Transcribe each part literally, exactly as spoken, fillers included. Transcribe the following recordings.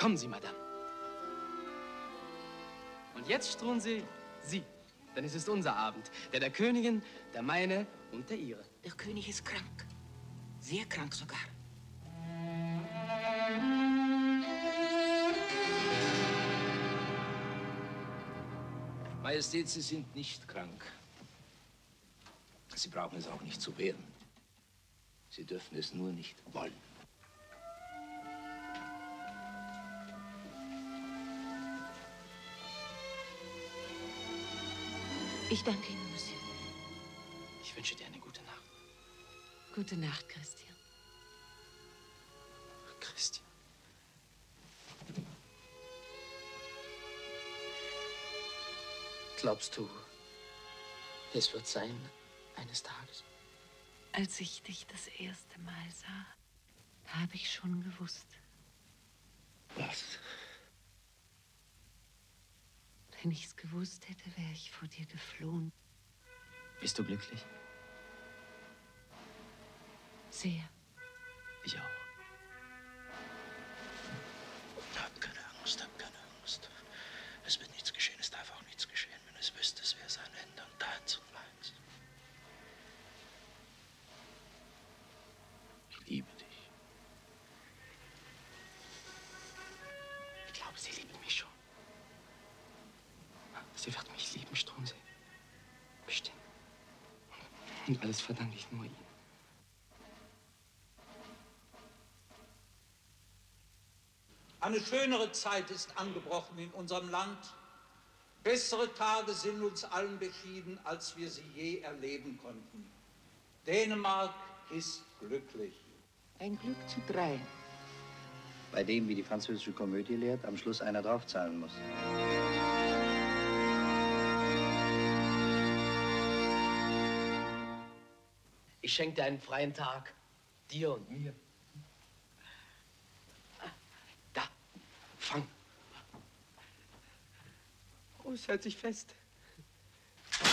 Kommen Sie, Madame. Und jetzt, Struensee, Sie. Denn es ist unser Abend. Der der Königin, der meine und der Ihre. Der König ist krank. Sehr krank sogar. Majestät, Sie sind nicht krank. Sie brauchen es auch nicht zu wehren. Sie dürfen es nur nicht wollen. Ich danke Ihnen, Monsieur. Ich wünsche dir eine gute Nacht. Gute Nacht, Christian. Christian. Glaubst du, es wird sein, eines Tages? Als ich dich das erste Mal sah, habe ich schon gewusst. Was? Wenn ich es gewusst hätte, wäre ich vor dir geflohen. Bist du glücklich? Sehr. Ich auch. Sie wird mich lieben, Struensee. Bestimmt. Und alles verdanke ich nur Ihnen. Eine schönere Zeit ist angebrochen in unserem Land. Bessere Tage sind uns allen beschieden, als wir sie je erleben konnten. Dänemark ist glücklich. Ein Glück zu drei. Bei dem, wie die französische Komödie lehrt, am Schluss einer draufzahlen muss. Ich schenke dir einen freien Tag. Dir und mir. Da, fang. Oh, es hält sich fest. Komm,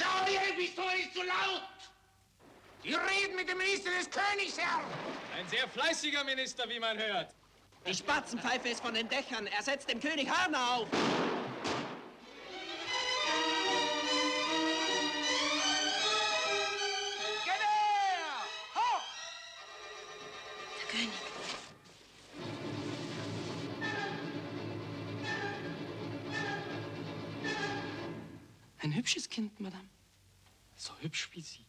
schau dir hin, bist du nicht zu laut! Die reden mit dem Minister des Königs, Herr! Ein sehr fleißiger Minister, wie man hört. Die Spatzenpfeife ist von den Dächern. Er setzt dem König Hörner auf. Ein hübsches Kind, Madame. So hübsch wie Sie.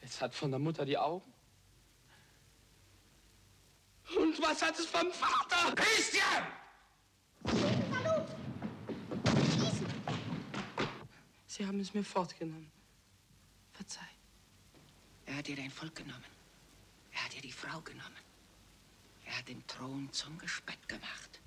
Es hat von der Mutter die Augen. Und was hat es vom Vater? Christian! Hallo! Sie haben es mir fortgenommen. Verzeih. Er hat ihr dein Volk genommen. Er hat ihr die Frau genommen. Er hat den Thron zum Gespött gemacht.